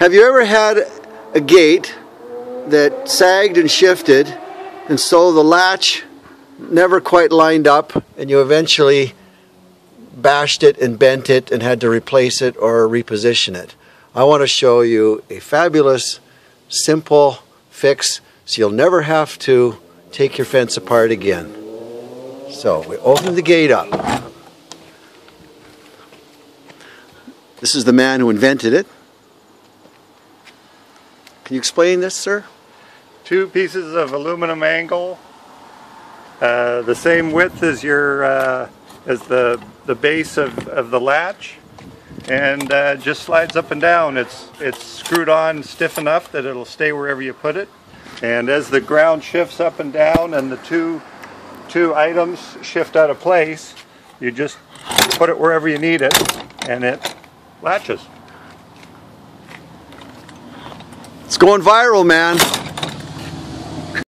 Have you ever had a gate that sagged and shifted, and so the latch never quite lined up, and you eventually bashed it and bent it and had to replace it or reposition it? I want to show you a fabulous, simple fix so you'll never have to take your fence apart again. So we open the gate up. This is the man who invented it. Can you explain this, sir? Two pieces of aluminum angle, the same width as your as the base of the latch, and just slides up and down. It's screwed on stiff enough that it'll stay wherever you put it. And as the ground shifts up and down, and the two items shift out of place, you just put it wherever you need it, and it latches. It's going viral, man.